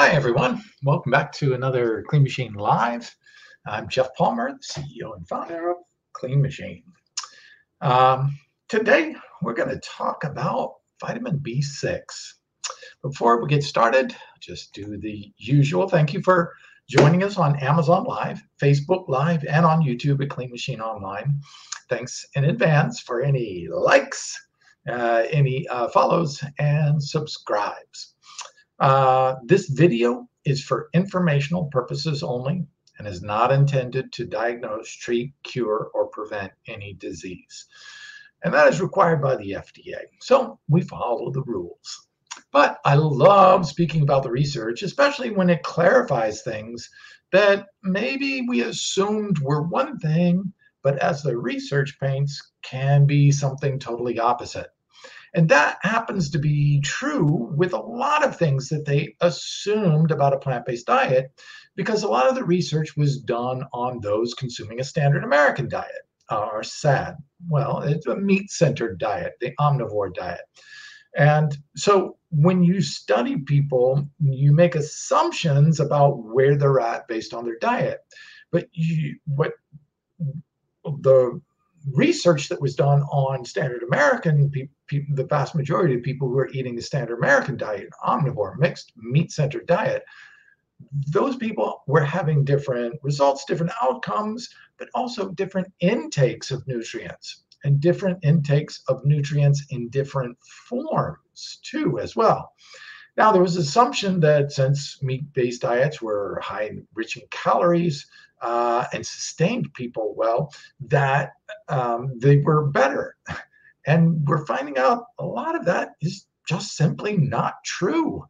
Hi, everyone. Welcome back to another Clean Machine Live. I'm Geoff Palmer, the CEO and founder of Clean Machine. Today, we're going to talk about vitamin B6. Before we get started, just do the usual. Thank you for joining us on Amazon Live, Facebook Live, and on YouTube at Clean Machine Online. Thanks in advance for any likes, any follows, and subscribes. This video is for informational purposes only and is not intended to diagnose, treat, cure, or prevent any disease. And that is required by the FDA. So we follow the rules. But I love speaking about the research, especially when it clarifies things that maybe we assumed were one thing, but as the research paints, can be something totally opposite. And that happens to be true with a lot of things that they assumed about a plant-based diet, because a lot of the research was done on those consuming a standard American diet, or SAD. Well, it's a meat-centered diet, the omnivore diet. And so when you study people, you make assumptions about where they're at based on their diet. But the research that was done on standard American people, the vast majority of people who are eating the standard American diet, omnivore, mixed meat-centered diet, those people were having different results, different outcomes, but also different intakes of nutrients, and different intakes of nutrients in different forms too as well. Now, there was an assumption that since meat-based diets were high, rich in calories, and sustained people well, that they were better. And we're finding out a lot of that is just simply not true.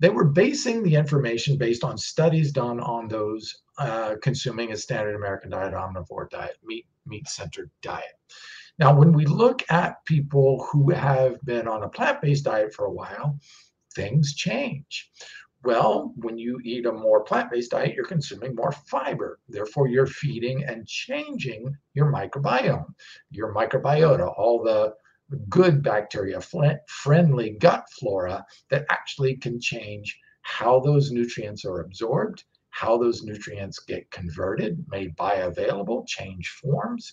They were basing the information based on studies done on those consuming a standard American diet, omnivore diet, meat-centered diet. Now, when we look at people who have been on a plant-based diet for a while, things change. Well, when you eat a more plant-based diet, you're consuming more fiber. Therefore, you're feeding and changing your microbiome, your microbiota, all the good bacteria, friendly gut flora that actually can change how those nutrients are absorbed, how those nutrients get converted, made bioavailable, change forms,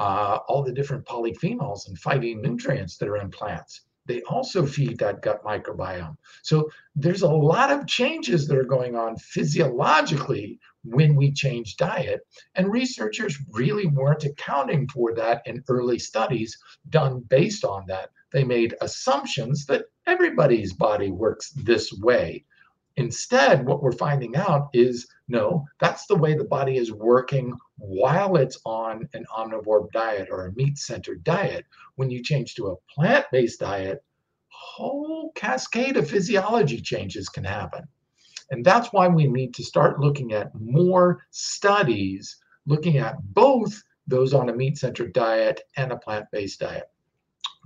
all the different polyphenols and phytonutrients that are in plants. They also feed that gut microbiome. So there's a lot of changes that are going on physiologically when we change diet, and researchers really weren't accounting for that in early studies done based on that. They made assumptions that everybody's body works this way. Instead, what we're finding out is, no, that's the way the body is working while it's on an omnivore diet or a meat-centered diet. When you change to a plant-based diet, a whole cascade of physiology changes can happen. And that's why we need to start looking at more studies, looking at both those on a meat-centered diet and a plant-based diet.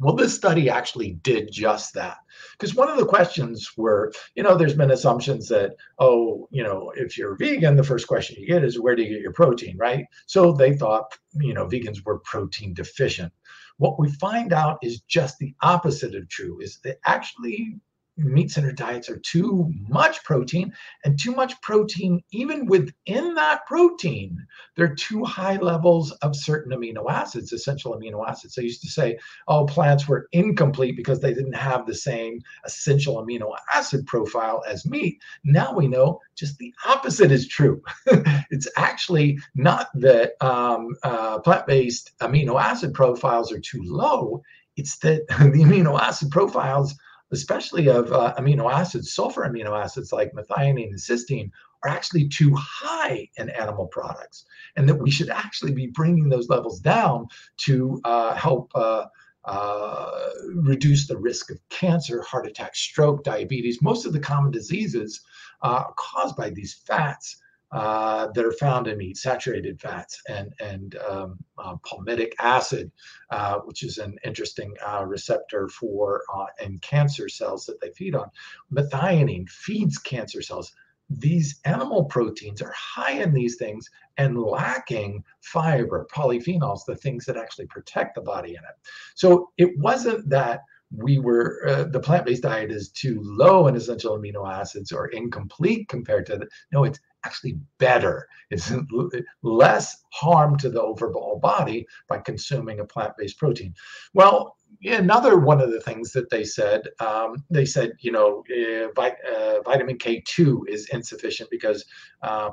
Well, this study actually did just that, because one of the questions were, there's been assumptions that, if you're vegan, the first question you get is, where do you get your protein, right? So they thought, vegans were protein deficient. What we find out is just the opposite of true, is that actually meat-centered diets are too much protein, and too much protein, even within that protein, there are too high levels of certain amino acids, essential amino acids. They used to say, oh, plants were incomplete because they didn't have the same essential amino acid profile as meat. Now we know just the opposite is true. It's actually not that plant-based amino acid profiles are too low. It's that the amino acid profiles, especially of amino acids, sulfur amino acids like methionine and cysteine, are actually too high in animal products, and that we should actually be bringing those levels down to help reduce the risk of cancer, heart attack, stroke, diabetes, most of the common diseases caused by these fats that are found in meat, saturated fats, and palmitic acid, which is an interesting receptor for in cancer cells that they feed on. Methionine feeds cancer cells. These animal proteins are high in these things and lacking fiber, polyphenols, the things that actually protect the body in it. So it wasn't that the plant-based diet is too low in essential amino acids or incomplete compared to the, no, it's actually better. It's less harm to the overall body by consuming a plant-based protein. Well, another one of the things that they said, you know, vitamin K2 is insufficient because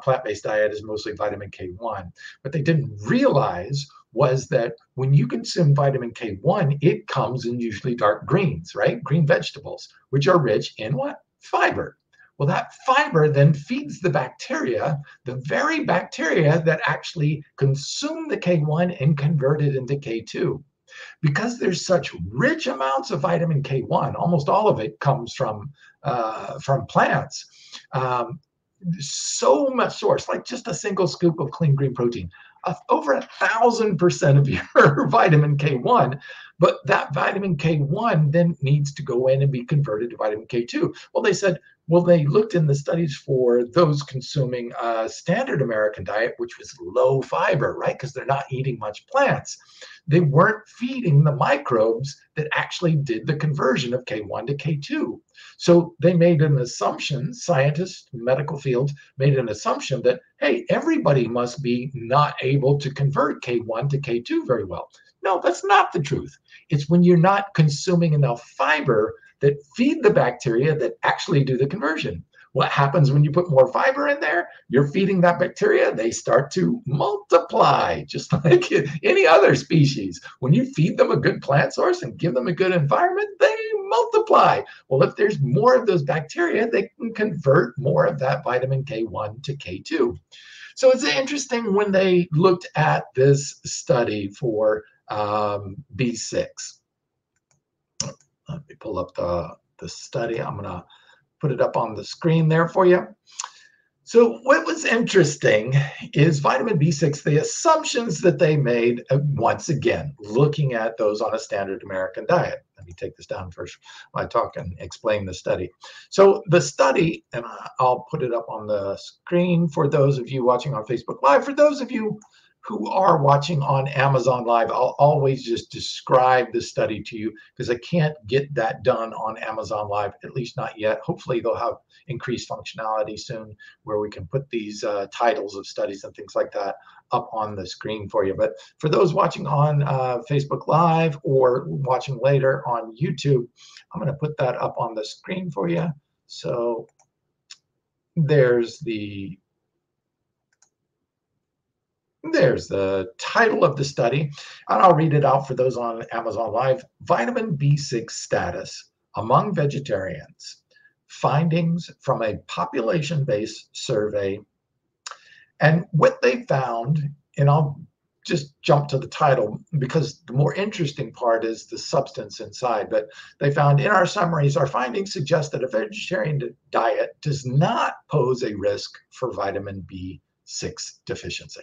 plant-based diet is mostly vitamin K1. What they didn't realize was that when you consume vitamin K1, it comes in usually dark greens, right? Green vegetables, which are rich in what? Fiber. Well, that fiber then feeds the bacteria, the very bacteria that actually consume the K1 and convert it into K2. Because there's such rich amounts of vitamin K1, almost all of it comes from plants, so much source, like just a single scoop of clean green protein, over 1,000% of your vitamin K1, but that vitamin K1 then needs to go in and be converted to vitamin K2. Well, they said, well, they looked in the studies for those consuming a standard American diet, which was low fiber, right? Because they're not eating much plants. They weren't feeding the microbes that actually did the conversion of K1 to K2. So they made an assumption, scientists, medical field, made an assumption that, hey, everybody must be not able to convert K1 to K2 very well. No, that's not the truth. It's when you're not consuming enough fiber that feed the bacteria that actually do the conversion. What happens when you put more fiber in there? You're feeding that bacteria, they start to multiply, just like any other species. When you feed them a good plant source and give them a good environment, they multiply. Well, if there's more of those bacteria, they can convert more of that vitamin K1 to K2. So it's interesting when they looked at this study for B6. Let me pull up the study. I'm going to put it up on the screen there for you. So what was interesting is vitamin B6, the assumptions that they made, once again, looking at those on a standard American diet. Let me take this down first while I talk and explain the study. So the study, and I'll put it up on the screen for those of you watching on Facebook Live. For those of you who are watching on Amazon Live, I'll always just describe the study to you because I can't get that done on Amazon Live, at least not yet. Hopefully they'll have increased functionality soon where we can put these titles of studies and things like that up on the screen for you. But for those watching on Facebook Live or watching later on YouTube, I'm going to put that up on the screen for you. So there's the title of the study, and I'll read it out for those on Amazon Live. Vitamin B6 status among vegetarians. Findings from a population-based survey. And what they found, and I'll just jump to the title because the more interesting part is the substance inside, but they found in our summaries, our findings suggest that a vegetarian diet does not pose a risk for vitamin B6 deficiency.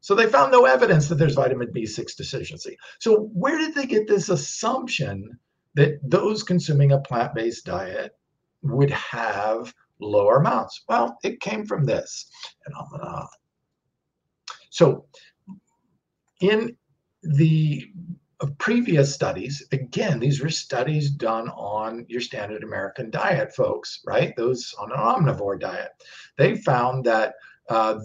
So they found no evidence that there's vitamin B6 deficiency. So where did they get this assumption that those consuming a plant-based diet would have lower amounts? Well, it came from this. And I'm gonna, so in the previous studies, again, these were studies done on your standard American diet, folks, right? Those on an omnivore diet. They found that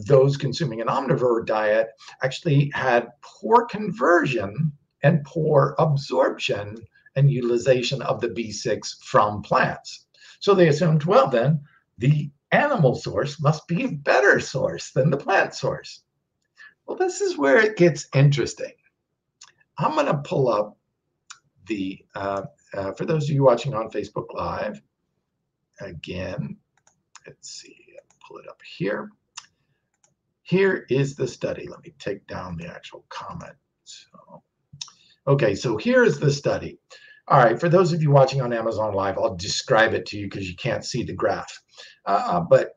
those consuming an omnivore diet actually had poor conversion and poor absorption and utilization of the B6 from plants. So they assumed, well, then the animal source must be a better source than the plant source. Well, this is where it gets interesting. I'm going to pull up the, for those of you watching on Facebook Live, again, let's see, pull it up here. Here is the study. Let me take down the actual comment. So, okay, so here is the study. All right, for those of you watching on Amazon Live, I'll describe it to you because you can't see the graph. But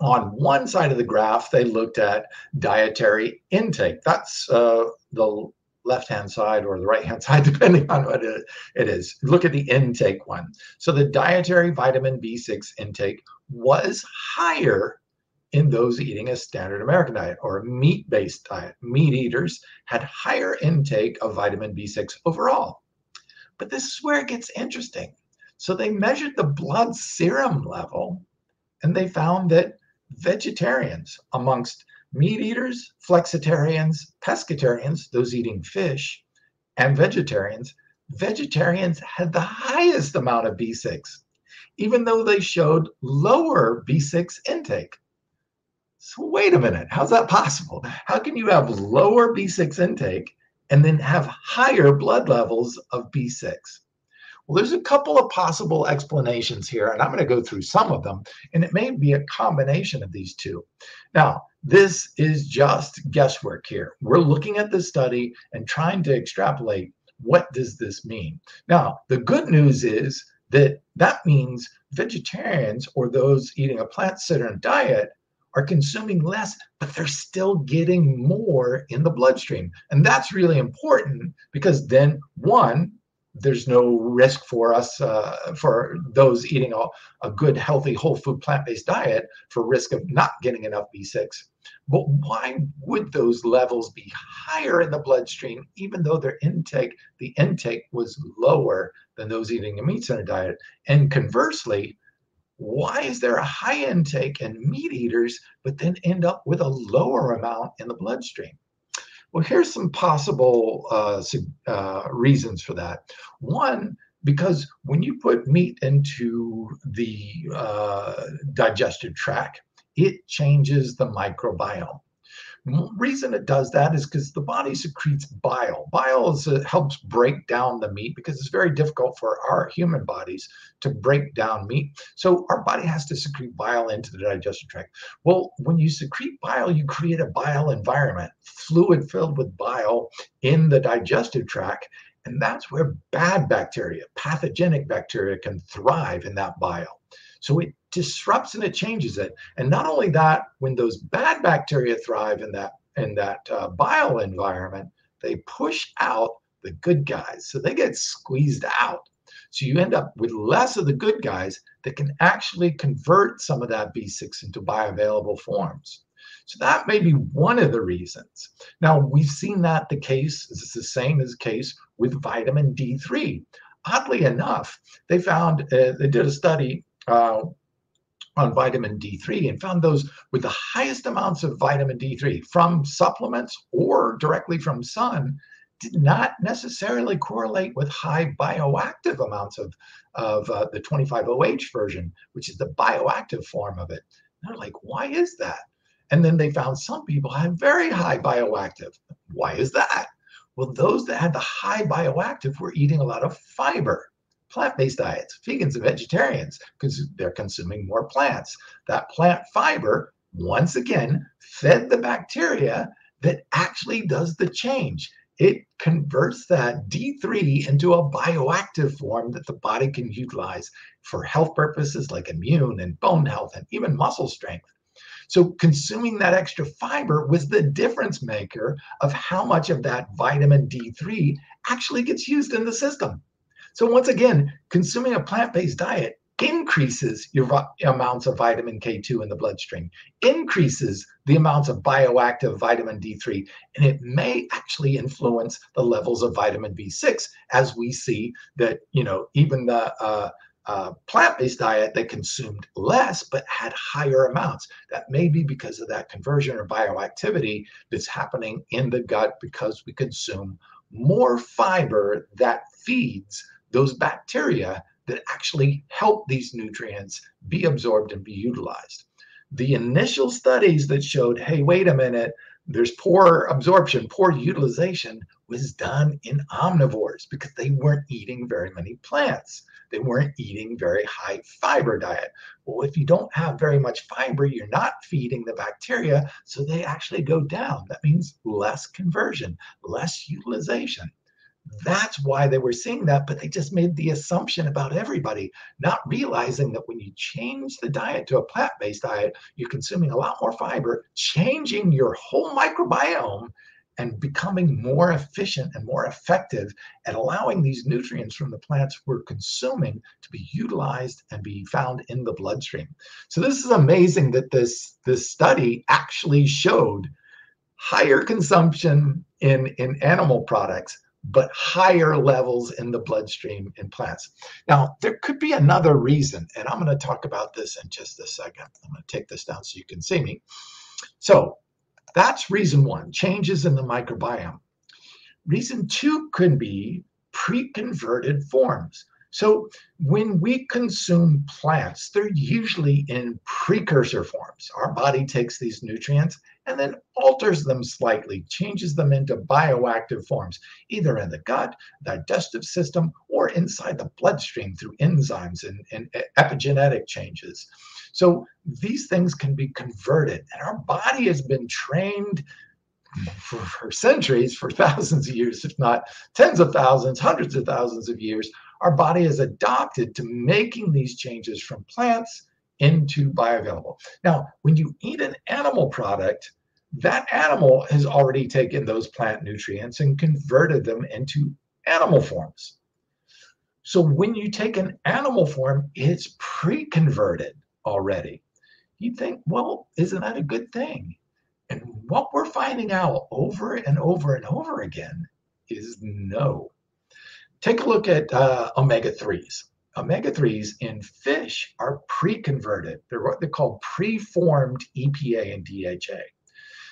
on one side of the graph, they looked at dietary intake. That's the left-hand side or the right-hand side, depending on what it is. Look at the intake one. So the dietary vitamin B6 intake was higher in those eating a standard American diet or a meat-based diet. Meat eaters had higher intake of vitamin B6 overall. But this is where it gets interesting. So they measured the blood serum level, and they found that vegetarians, amongst meat eaters, flexitarians, pescatarians, those eating fish, and vegetarians, vegetarians had the highest amount of B6, even though they showed lower B6 intake. So wait a minute, how's that possible? How can you have lower B6 intake and then have higher blood levels of B6? Well, there's a couple of possible explanations here, and I'm going to go through some of them, and it may be a combination of these two. Now, this is just guesswork here. We're looking at this study and trying to extrapolate, what does this mean? Now, the good news is that that means vegetarians or those eating a plant-centered diet are consuming less, but they're still getting more in the bloodstream. And that's really important because then, one, there's no risk for us, for those eating a good, healthy, whole food, plant-based diet, for risk of not getting enough B6. But why would those levels be higher in the bloodstream, even though their intake, the intake was lower than those eating a meat-centered diet? And conversely, why is there a high intake in meat eaters, but then end up with a lower amount in the bloodstream? Well, here's some possible reasons for that. One, because when you put meat into the digestive tract, it changes the microbiome. The reason it does that is because the body secretes bile. Bile helps break down the meat because it's very difficult for our human bodies to break down meat. So our body has to secrete bile into the digestive tract. Well, when you secrete bile, you create a bile environment, fluid filled with bile in the digestive tract. And that's where bad bacteria, pathogenic bacteria, can thrive in that bile. So it disrupts and it changes it. And not only that, when those bad bacteria thrive in that bile environment, they push out the good guys. So they get squeezed out. So you end up with less of the good guys that can actually convert some of that B6 into bioavailable forms. So that may be one of the reasons. Now, we've seen that the case, it's the same as the case with vitamin D3. Oddly enough, they found, they did a study on vitamin D3 and found those with the highest amounts of vitamin D3 from supplements or directly from sun did not necessarily correlate with high bioactive amounts of the 25OH version, which is the bioactive form of it. And they're like, why is that? And then they found some people had very high bioactive. Why is that? Well, those that had the high bioactive were eating a lot of fiber. Plant-based diets, vegans and vegetarians, because they're consuming more plants. That plant fiber, once again, fed the bacteria that actually does the change. It converts that D3 into a bioactive form that the body can utilize for health purposes like immune and bone health and even muscle strength. So consuming that extra fiber was the difference maker of how much of that vitamin D3 actually gets used in the system. So once again, consuming a plant-based diet increases your amounts of vitamin K2 in the bloodstream, increases the amounts of bioactive vitamin D3, and it may actually influence the levels of vitamin B6, as we see that, you know, even the plant-based diet that consumed less but had higher amounts. That may be because of that conversion or bioactivity that's happening in the gut because we consume more fiber that feeds those bacteria that actually help these nutrients be absorbed and be utilized. The initial studies that showed, hey, wait a minute, there's poor absorption, poor utilization, was done in omnivores because they weren't eating very many plants. They weren't eating very high fiber diet. Well, if you don't have very much fiber, you're not feeding the bacteria, so they actually go down. That means less conversion, less utilization. That's why they were seeing that, but they just made the assumption about everybody, not realizing that when you change the diet to a plant-based diet, you're consuming a lot more fiber, changing your whole microbiome and becoming more efficient and more effective at allowing these nutrients from the plants we're consuming to be utilized and be found in the bloodstream. So this is amazing that this study actually showed higher consumption in animal products, but higher levels in the bloodstream in plants. Now, there could be another reason, and I'm going to talk about this in just a second. I'm going to take this down so you can see me. So that's reason one, changes in the microbiome. Reason two could be pre-converted forms. So when we consume plants, they're usually in precursor forms. Our body takes these nutrients and then alters them slightly, changes them into bioactive forms, either in the gut, digestive system, or inside the bloodstream through enzymes and epigenetic changes. So these things can be converted, and our body has been trained for centuries, for thousands of years, if not tens of thousands, hundreds of thousands of years. Our body is adapted to making these changes from plants into bioavailable. Now, when you eat an animal product, that animal has already taken those plant nutrients and converted them into animal forms. So when you take an animal form, it's pre-converted already. You think, well, isn't that a good thing? And what we're finding out over and over and over again is no. Take a look at omega-3s. Omega-3s in fish are pre-converted. They're what they call pre-formed EPA and DHA.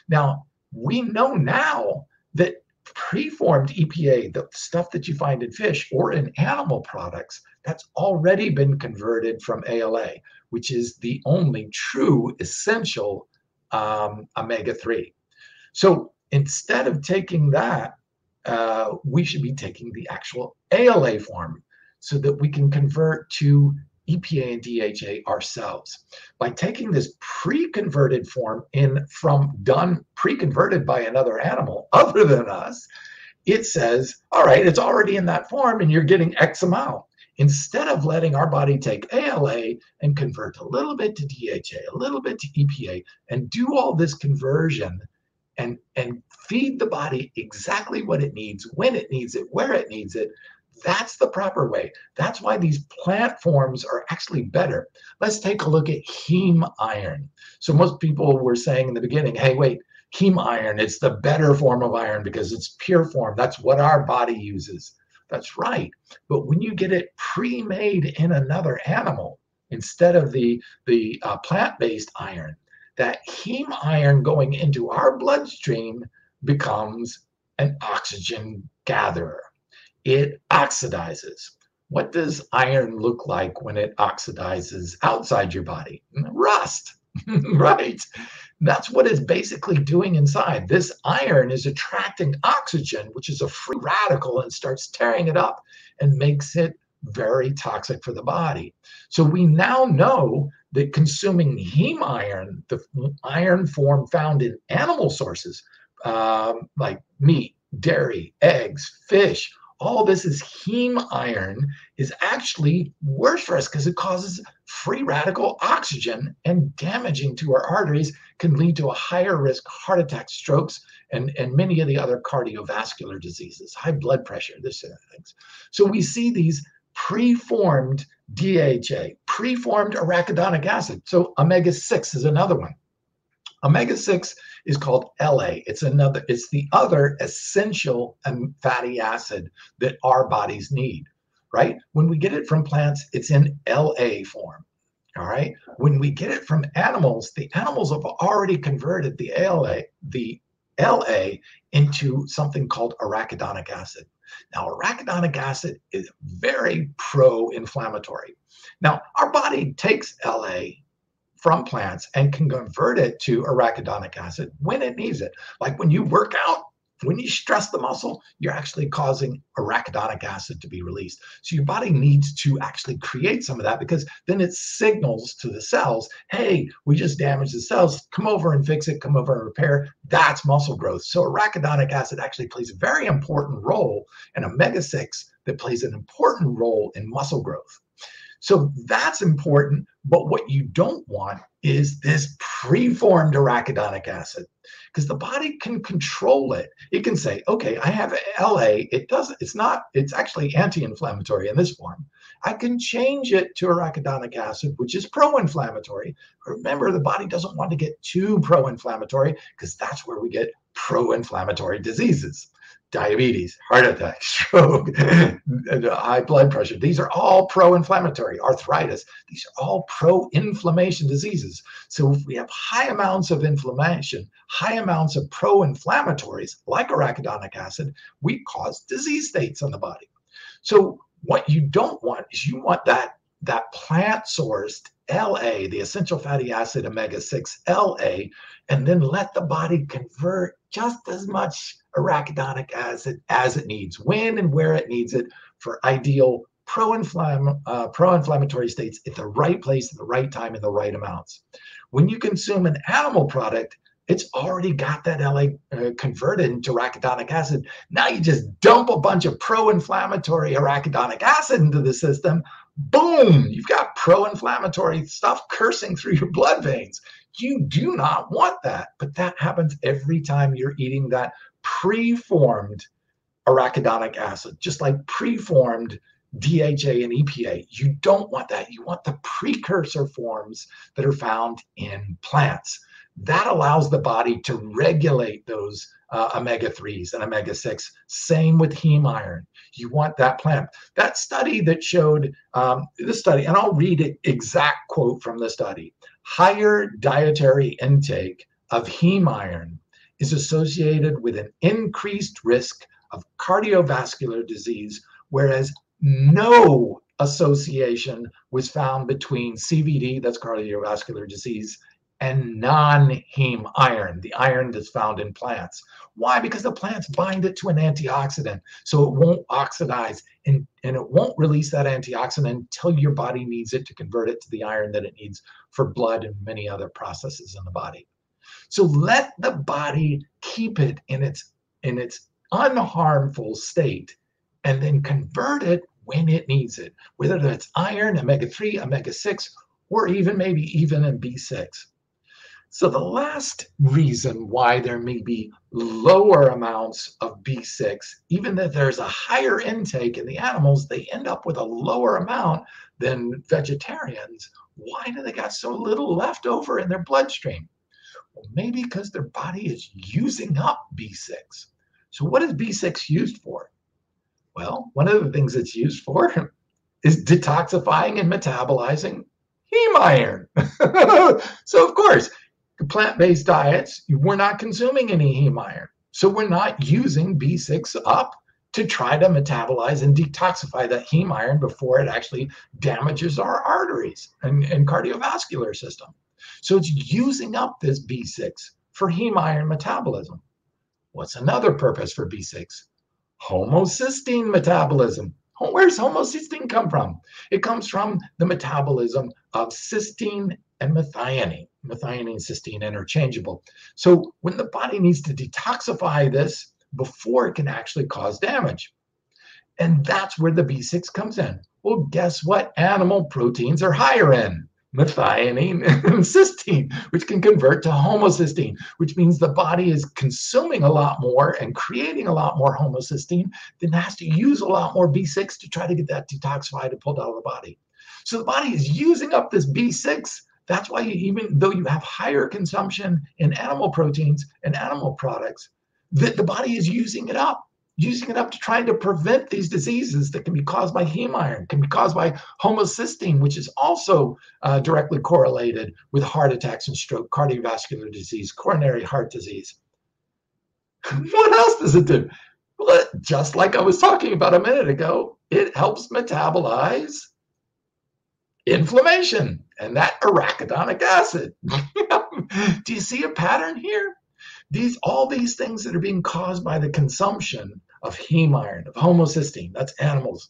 Now, we know now that pre-formed EPA, the stuff that you find in fish or in animal products, that's already been converted from ALA, which is the only true essential omega-3. So instead of taking that, we should be taking the actual ALA form so that we can convert to EPA and DHA ourselves. By taking this pre-converted form in from done pre-converted by another animal other than us, it says, all right, it's already in that form and you're getting X amount. Instead of letting our body take ALA and convert a little bit to DHA, a little bit to EPA, and do all this conversion and feed the body exactly what it needs, when it needs it, where it needs it, that's the proper way. That's why these plant forms are actually better. Let's take a look at heme iron. So most people were saying in the beginning, hey, wait, heme iron, it's the better form of iron because it's pure form. That's what our body uses. That's right. But when you get it pre-made in another animal, instead of the plant-based iron, that heme iron going into our bloodstream becomes an oxygen gatherer. It oxidizes. What does iron look like when it oxidizes outside your body? Rust, right? That's what it's basically doing inside. This iron is attracting oxygen, which is a free radical, and starts tearing it up and makes it very toxic for the body. So we now know that consuming heme iron, the iron form found in animal sources, like meat, dairy, eggs, fish, all this is heme iron, is actually worse for us because it causes free radical oxygen and damaging to our arteries can lead to a higher risk heart attack, strokes, and many of the other cardiovascular diseases, high blood pressure, this sort of things. So we see these preformed DHA, preformed arachidonic acid. So omega-6 is another one. Omega-6 is called LA. It's the other essential fatty acid that our bodies need, right? When we get it from plants, it's in LA form, all right? When we get it from animals, the animals have already converted the LA into something called arachidonic acid. Now, arachidonic acid is very pro-inflammatory. Now, our body takes LA from plants and can convert it to arachidonic acid when it needs it. Like when you work out, when you stress the muscle, you're actually causing arachidonic acid to be released. So your body needs to actually create some of that because then it signals to the cells, hey, we just damaged the cells, come over and fix it, come over and repair. That's muscle growth. So arachidonic acid actually plays a very important role, and omega-6 that plays an important role in muscle growth. So that's important, but what you don't want is this preformed arachidonic acid because the body can control it. It can say, okay, I have LA. It's actually anti-inflammatory in this form. I can change it to arachidonic acid, which is pro-inflammatory. Remember, the body doesn't want to get too pro-inflammatory because that's where we get pro-inflammatory diseases. diabetes, heart attack, stroke, high blood pressure. These are all pro-inflammatory, arthritis. These are all pro-inflammation diseases. So if we have high amounts of inflammation, high amounts of pro-inflammatories like arachidonic acid, we cause disease states on the body. So what you don't want is you want that plant-sourced LA, the essential fatty acid omega-6 LA, and then let the body convert just as much arachidonic acid as it needs, when and where it needs it, for ideal pro-inflammatory states at the right place, at the right time, in the right amounts. When you consume an animal product, it's already got that LA converted into arachidonic acid. Now you just dump a bunch of pro-inflammatory arachidonic acid into the system. Boom, you've got pro-inflammatory stuff coursing through your blood veins. You do not want that, but that happens every time you're eating that preformed arachidonic acid, just like preformed DHA and EPA. You don't want that. You want the precursor forms that are found in plants. That allows the body to regulate those omega-3s and omega-6. Same with heme iron. You want that plant. That study that showed this study, and I'll read an exact quote from the study. Higher dietary intake of heme iron is associated with an increased risk of cardiovascular disease, whereas no association was found between CVD, that's cardiovascular disease, and non-heme iron, the iron that's found in plants. Why? Because the plants bind it to an antioxidant, so it won't oxidize, and it won't release that antioxidant until your body needs it to convert it to the iron that it needs for blood and many other processes in the body. So let the body keep it in its unharmful state, and then convert it when it needs it, whether that's iron, omega-3, omega-6, or even maybe even in B6. So the last reason why there may be lower amounts of B6, even though there's a higher intake in the animals, they end up with a lower amount than vegetarians. Why do they got so little left over in their bloodstream? Well, maybe because their body is using up B6. So what is B6 used for? Well, one of the things it's used for is detoxifying and metabolizing heme iron. So of course, plant-based diets, we're not consuming any heme iron. So we're not using B6 up to try to metabolize and detoxify that heme iron before it actually damages our arteries and cardiovascular system. So it's using up this B6 for heme iron metabolism. What's another purpose for B6? Homocysteine metabolism. Where's homocysteine come from? It comes from the metabolism of cysteine and methionine. Methionine and cysteine interchangeable. So when the body needs to detoxify this before it can actually cause damage. And that's where the B6 comes in. Well, guess what animal proteins are higher in? Methionine and cysteine, which can convert to homocysteine, which means the body is consuming a lot more and creating a lot more homocysteine, then has to use a lot more B6 to try to get that detoxified and pulled out of the body. So the body is using up this B6. That's why even though you have higher consumption in animal proteins and animal products, that the body is using it up to try to prevent these diseases that can be caused by heme iron, can be caused by homocysteine, which is also directly correlated with heart attacks and stroke, cardiovascular disease, coronary heart disease. What else does it do? Well, just like I was talking about a minute ago, it helps metabolize inflammation and that arachidonic acid. Do you see a pattern here? All these things that are being caused by the consumption of heme iron, of homocysteine, that's animal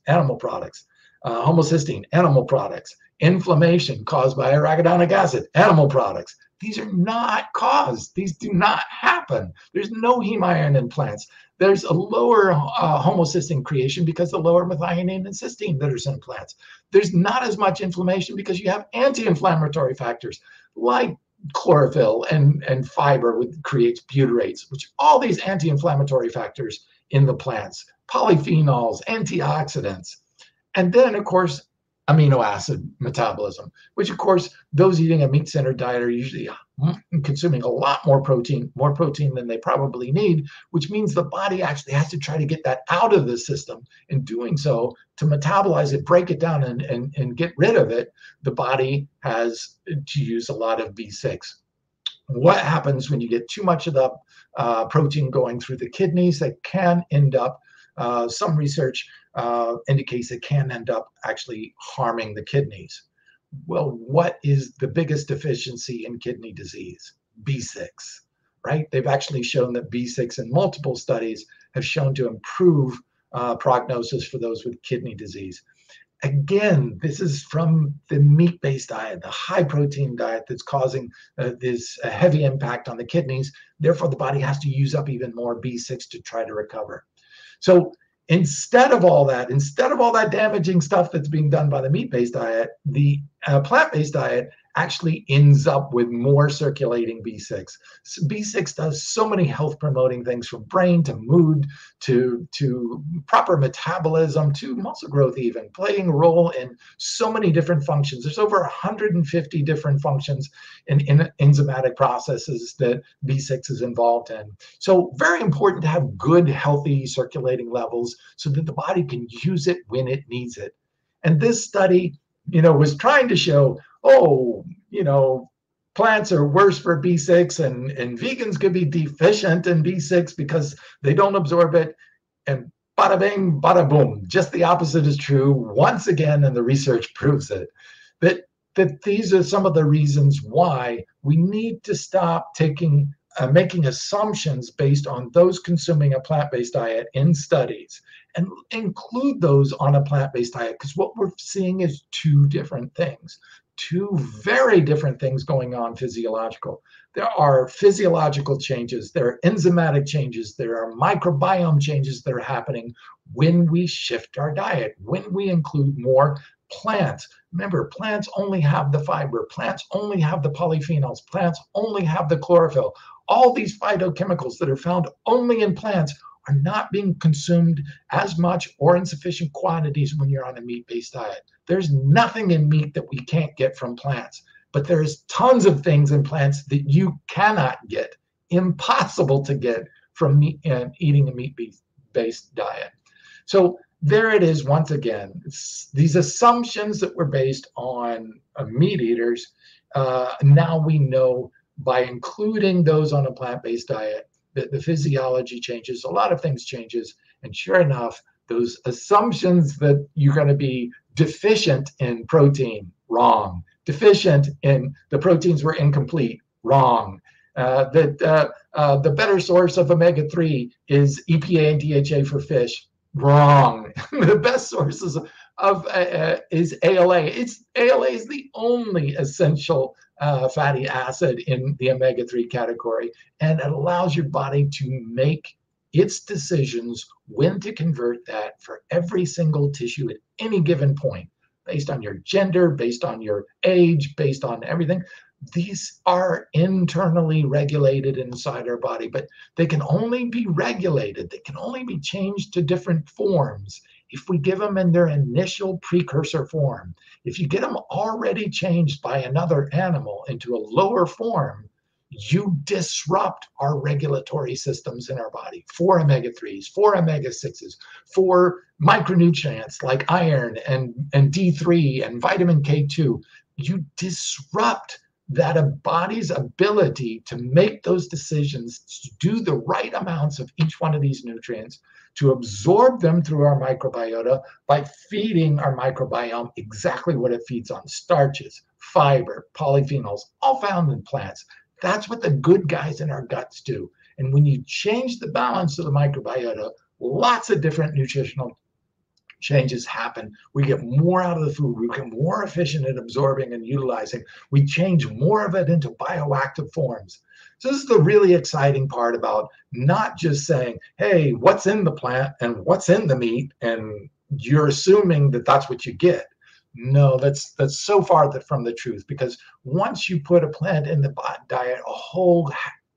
products, homocysteine, animal products, inflammation caused by arachidonic acid, animal products. These are not caused. These do not happen. There's no heme iron in plants. There's a lower homocysteine creation because the lower methionine and cysteine that are in plants. There's not as much inflammation because you have anti-inflammatory factors like chlorophyll and fiber, which creates butyrates, which all these anti-inflammatory factors in the plants, polyphenols, antioxidants. And then, of course, amino acid metabolism, which of course, those eating a meat center diet are usually consuming a lot more protein than they probably need, which means the body actually has to try to get that out of the system. In doing so, to metabolize it, break it down and get rid of it, the body has to use a lot of B6. What happens when you get too much of the protein going through the kidneys? That can end up, some research indicates it can end up actually harming the kidneys. Well, what is the biggest deficiency in kidney disease? B6, right? They've actually shown that B6 in multiple studies have shown to improve prognosis for those with kidney disease. Again, this is from the meat-based diet, the high-protein diet that's causing this heavy impact on the kidneys. Therefore, the body has to use up even more B6 to try to recover. So instead of all that damaging stuff that's being done by the meat-based diet, the plant-based diet actually ends up with more circulating B6. So B6 does so many health-promoting things, from brain to mood to proper metabolism to muscle growth even, playing a role in so many different functions. There's over 150 different functions in enzymatic processes that B6 is involved in. So very important to have good, healthy circulating levels so that the body can use it when it needs it. And this study, you know, was trying to show, oh, you know, plants are worse for B6 and vegans could be deficient in B6 because they don't absorb it. And bada bing, bada boom, just the opposite is true once again, and the research proves it. That these are some of the reasons why we need to stop making assumptions based on those consuming a plant-based diet in studies, and include those on a plant-based diet, because what we're seeing is two different things. Two very different things going on physiological. There are physiological changes, there are enzymatic changes, there are microbiome changes that are happening when we shift our diet, when we include more plants. Remember, plants only have the fiber, plants only have the polyphenols, plants only have the chlorophyll. All these phytochemicals that are found only in plants are not being consumed as much or in sufficient quantities when you're on a meat-based diet. There's nothing in meat that we can't get from plants, but there's tons of things in plants that you cannot get, impossible to get from eating a meat-based diet. So there it is once again. It's these assumptions that were based on meat eaters. Now we know by including those on a plant-based diet that the physiology changes, a lot of things changes, and sure enough, those assumptions that you're going to be deficient in protein, wrong. Deficient in the proteins were incomplete, wrong. The better source of omega-3 is EPA and DHA for fish, wrong. The best sources of is ALA. ALA is the only essential fatty acid in the omega-3 category, and it allows your body to make its decisions when to convert that for every single tissue at any given point, based on your gender, based on your age, based on everything. These are internally regulated inside our body, but they can only be regulated, they can only be changed to different forms if we give them in their initial precursor form. If you get them already changed by another animal into a lower form, you disrupt our regulatory systems in our body for omega-3s, for omega-6s, for micronutrients like iron and D3 and vitamin K2. You disrupt that a body's ability to make those decisions, to do the right amounts of each one of these nutrients, to absorb them through our microbiota by feeding our microbiome exactly what it feeds on: starches, fiber, polyphenols, all found in plants. That's what the good guys in our guts do. And when you change the balance of the microbiota, lots of different nutritional changes happen. We get more out of the food, we become more efficient at absorbing and utilizing. We change more of it into bioactive forms. So this is the really exciting part about not just saying, hey, what's in the plant and what's in the meat, and you're assuming that that's what you get. No, that's so far from the truth, because once you put a plant in the diet, a whole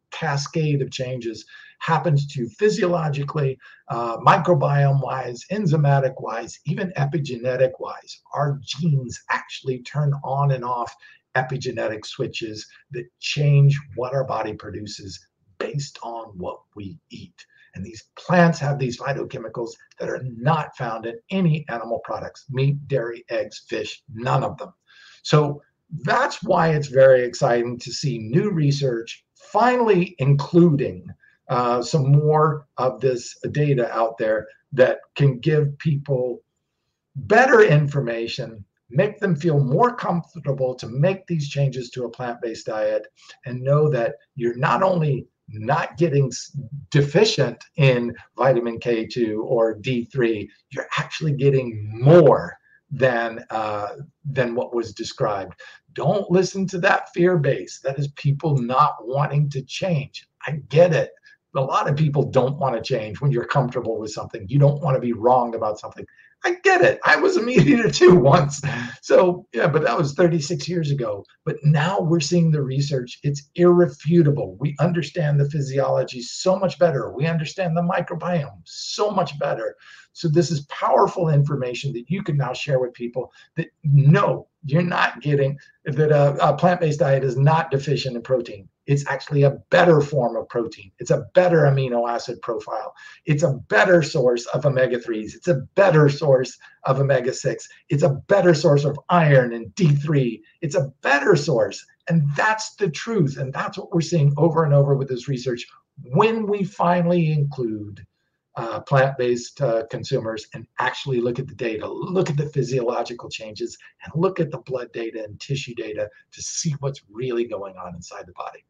cascade of changes happens to physiologically, microbiome-wise, enzymatic-wise, even epigenetic-wise. Our genes actually turn on and off epigenetic switches that change what our body produces based on what we eat. And these plants have these phytochemicals that are not found in any animal products, meat, dairy, eggs, fish, none of them. So that's why it's very exciting to see new research finally including some more of this data out there that can give people better information, make them feel more comfortable to make these changes to a plant-based diet, and know that you're not only not getting deficient in vitamin K2 or D3, you're actually getting more than what was described. Don't listen to that fear base. That is people not wanting to change. I get it. A lot of people don't want to change when you're comfortable with something. You don't want to be wrong about something. I get it. I was a meat eater too once. So yeah, but that was 36 years ago. But now we're seeing the research. It's irrefutable. We understand the physiology so much better. We understand the microbiome so much better. So this is powerful information that you can now share with people that no, you're not getting, that a plant-based diet is not deficient in protein. It's actually a better form of protein. It's a better amino acid profile. It's a better source of omega-3s. It's a better source of omega-6. It's a better source of iron and D3. It's a better source. And that's the truth. And that's what we're seeing over and over with this research when we finally include plant-based consumers and actually look at the data, look at the physiological changes, and look at the blood data and tissue data to see what's really going on inside the body.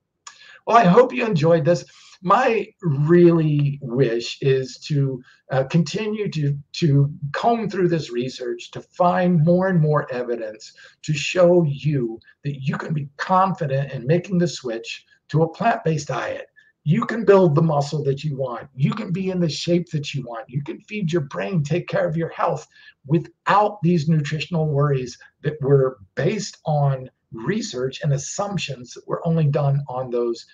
Well, I hope you enjoyed this. My really wish is to continue to comb through this research to find more and more evidence to show you that you can be confident in making the switch to a plant-based diet. You can build the muscle that you want. You can be in the shape that you want. You can feed your brain, take care of your health without these nutritional worries that were based on research and assumptions that were only done on those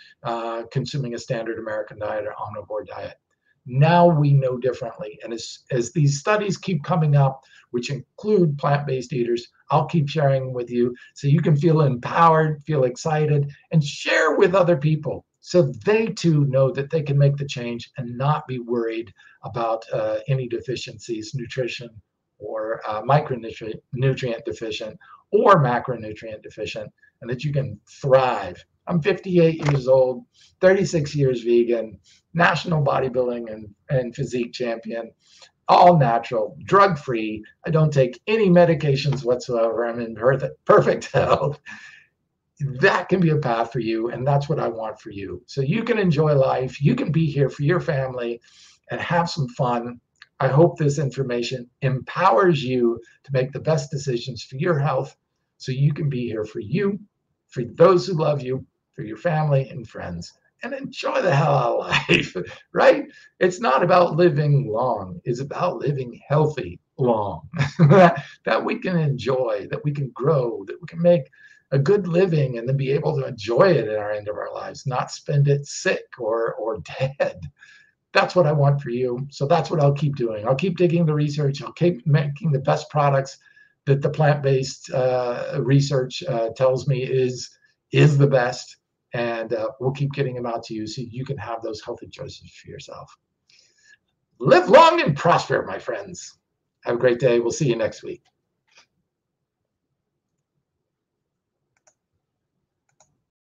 consuming a standard American diet or omnivore diet. Now we know differently. And as these studies keep coming up, which include plant-based eaters, I'll keep sharing with you so you can feel empowered, feel excited, and share with other people so they too know that they can make the change and not be worried about any deficiencies, nutrition or micronutrient deficient or macronutrient deficient, and that you can thrive. I'm 58 years old, 36 years vegan, national bodybuilding and physique champion, all natural, drug-free. I don't take any medications whatsoever. I'm in perfect health. That can be a path for you, and that's what I want for you. So you can enjoy life. You can be here for your family and have some fun. I hope this information empowers you to make the best decisions for your health, so you can be here for you, for those who love you, for your family and friends, and enjoy the hell out of life, right? It's not about living long. It's about living healthy long, that we can enjoy, that we can grow, that we can make a good living and then be able to enjoy it at our end of our lives, not spend it sick or dead. That's what I want for you. So that's what I'll keep doing. I'll keep digging the research. I'll keep making the best products that the plant-based research tells me is the best. And we'll keep getting them out to you so you can have those healthy choices for yourself. Live long and prosper, my friends. Have a great day. We'll see you next week.